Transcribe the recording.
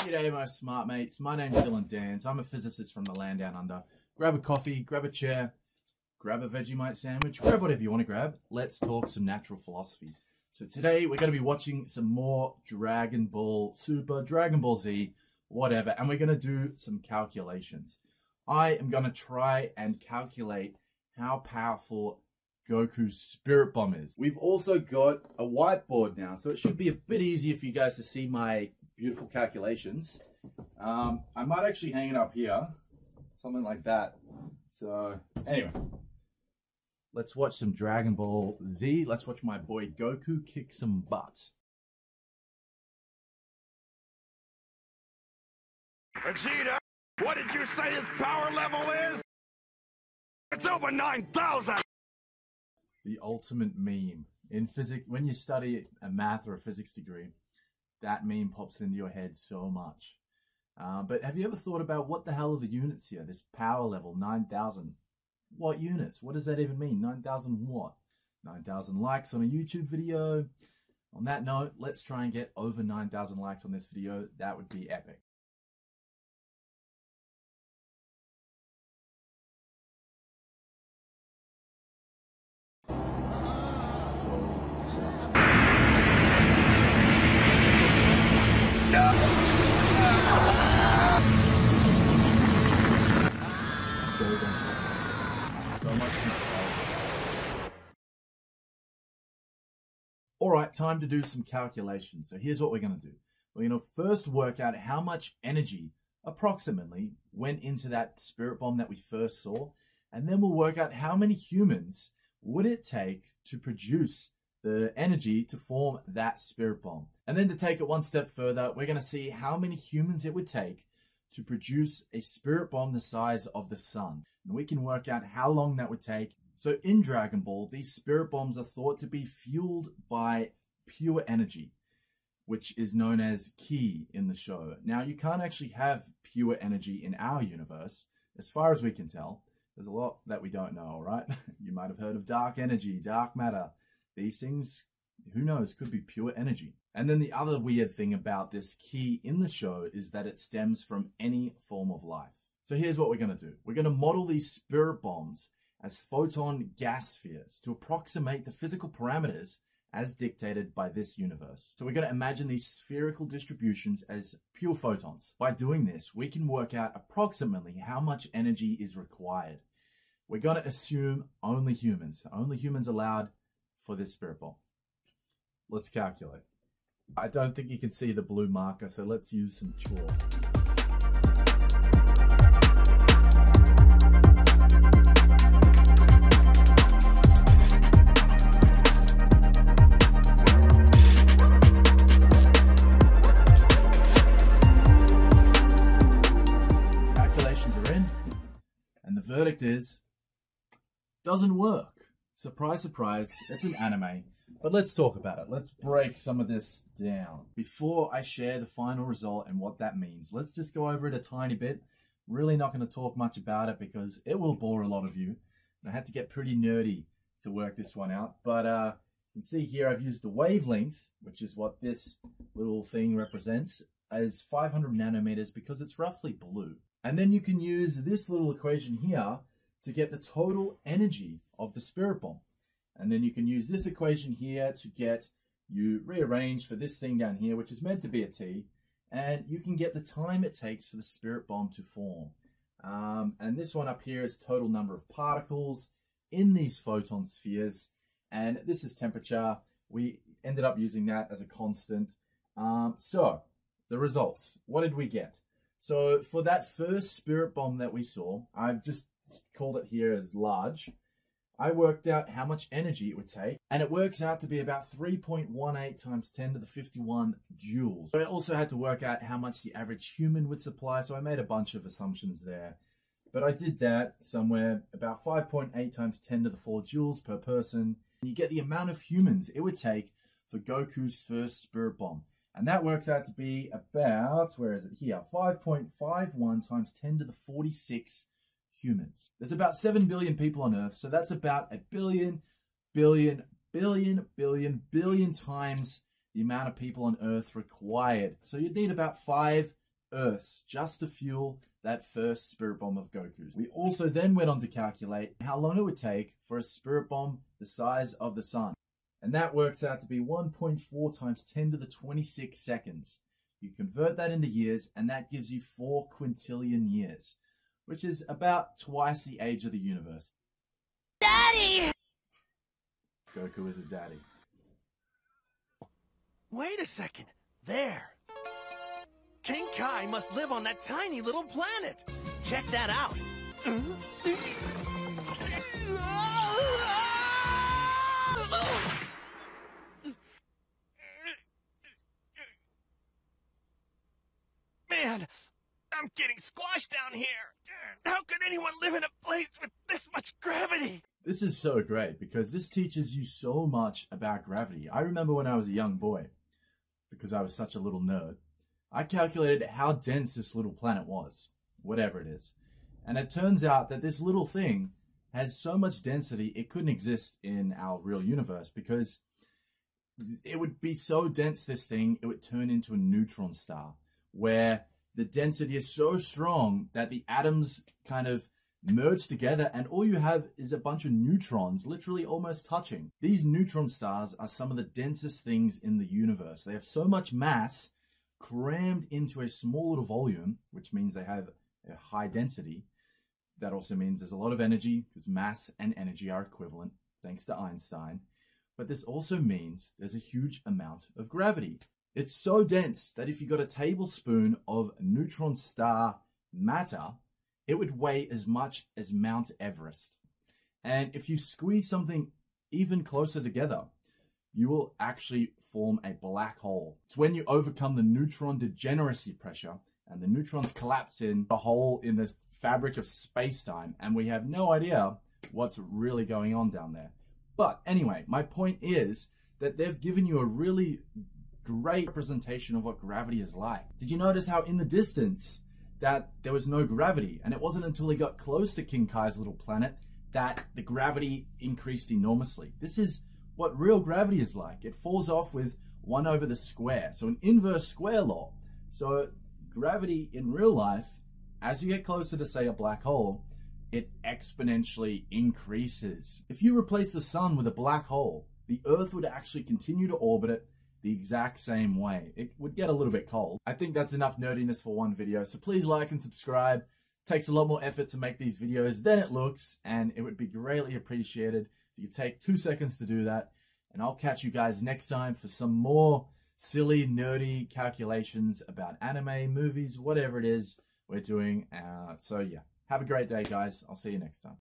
G'day, my smart mates. My name's Dylan Dance. I'm a physicist from the land down under. Grab a coffee, grab a chair, grab a Vegemite sandwich, grab whatever you want to grab. Let's talk some natural philosophy. So today we're going to be watching some more Dragon Ball Super, Dragon Ball Z, whatever, and we're going to do some calculations. I am going to try and calculate how powerful Goku's Spirit Bomb is. We've also got a whiteboard now, so it should be a bit easier for you guys to see my beautiful calculations. I might actually hang it up here, something like that. So anyway, let's watch some Dragon Ball Z. Let's watch my boy Goku kick some butt. Vegeta, what did you say his power level is? It's over 9,000. The ultimate meme in physics. When you study a math or a physics degree, that meme pops into your head so much. But have you ever thought about what the hell are the units here? This power level, 9,000. What units? What does that even mean? 9,000 what? 9,000 likes on a YouTube video. On that note, let's try and get over 9,000 likes on this video. That would be epic. All right, time to do some calculations. So here's what we're going to do. We're going to first work out how much energy approximately went into that Spirit Bomb that we first saw, and then we'll work out how many humans would it take to produce the energy to form that Spirit Bomb. And then to take it one step further, we're going to see how many humans it would take to produce a Spirit Bomb the size of the sun. And we can work out how long that would take. So in Dragon Ball, these Spirit Bombs are thought to be fueled by pure energy, which is known as Ki in the show. Now, you can't actually have pure energy in our universe, as far as we can tell. There's a lot that we don't know, all right? You might have heard of dark energy, dark matter. These things, who knows, could be pure energy. And then the other weird thing about this Ki in the show is that it stems from any form of life. So here's what we're going to do. We're going to model these Spirit Bombs as photon gas spheres to approximate the physical parameters as dictated by this universe. So we're going to imagine these spherical distributions as pure photons. By doing this, we can work out approximately how much energy is required. We're going to assume only humans allowed for this Spirit Bomb. Let's calculate. I don't think you can see the blue marker, so let's use some chalk. Calculations are in, and the verdict is, doesn't work. Surprise, surprise, it's an anime. But let's talk about it. Let's break some of this down. Before I share the final result and what that means, let's just go over it a tiny bit. I'm really not going to talk much about it because it will bore a lot of you. And I had to get pretty nerdy to work this one out. But you can see here I've used the wavelength, which is what this little thing represents, as 500 nanometers because it's roughly blue. And then you can use this little equation here to get the total energy of the Spirit Bomb. And then you can use this equation here to get, you rearrange for this thing down here, which is meant to be a T, and you can get the time it takes for the Spirit Bomb to form. And this one up here is total number of particles in these photon spheres, and this is temperature. We ended up using that as a constant. So the results, what did we get? So for that first Spirit Bomb that we saw, I've just called it here as large. I worked out how much energy it would take, and it works out to be about 3.18 times 10 to the 51 joules. So I also had to work out how much the average human would supply, so I made a bunch of assumptions there. But I did that somewhere about 5.8 times 10 to the 4 joules per person. And you get the amount of humans it would take for Goku's first Spirit Bomb. And that works out to be about, where is it here, 5.51 times 10 to the 46 humans. There's about 7 billion people on Earth, so that's about a billion times the amount of people on Earth required. So you'd need about 5 Earths just to fuel that first Spirit Bomb of Goku's. We also then went on to calculate how long it would take for a Spirit Bomb the size of the Sun. And that works out to be 1.4 times 10 to the 26 seconds. You convert that into years, and that gives you 4 quintillion years, which is about twice the age of the universe. Daddy! Goku is a daddy. Wait a second. There. King Kai must live on that tiny little planet. Check that out. Man, I'm getting squashed down here. How could anyone live in a place with this much gravity? This is so great because this teaches you so much about gravity. I remember when I was a young boy, because I was such a little nerd, I calculated how dense this little planet was, whatever it is. And it turns out that this little thing has so much density it couldn't exist in our real universe, because it would be so dense, this thing, it would turn into a neutron star where the density is so strong that the atoms kind of merge together and all you have is a bunch of neutrons literally almost touching. These neutron stars are some of the densest things in the universe. They have so much mass crammed into a small little volume, which means they have a high density. That also means there's a lot of energy, because mass and energy are equivalent, thanks to Einstein. But this also means there's a huge amount of gravity. It's so dense that if you got a tablespoon of neutron star matter, it would weigh as much as Mount Everest. And if you squeeze something even closer together, you will actually form a black hole. It's when you overcome the neutron degeneracy pressure and the neutrons collapse in a hole in the fabric of space-time, and we have no idea what's really going on down there. But anyway, my point is that they've given you a really great representation of what gravity is like. Did you notice how in the distance that there was no gravity, and it wasn't until they got close to King Kai's little planet that the gravity increased enormously? This is what real gravity is like. It falls off with 1/2, so an inverse square law. So gravity in real life, as you get closer to, say, a black hole, it exponentially increases. If you replace the sun with a black hole, the Earth would actually continue to orbit it the exact same way. It would get a little bit cold. I think that's enough nerdiness for one video, so please like and subscribe. It takes a lot more effort to make these videos than it looks, and it would be greatly appreciated if you take 2 seconds to do that. And I'll catch you guys next time for some more silly, nerdy calculations about anime, movies, whatever it is we're doing. So yeah, have a great day, guys. I'll see you next time.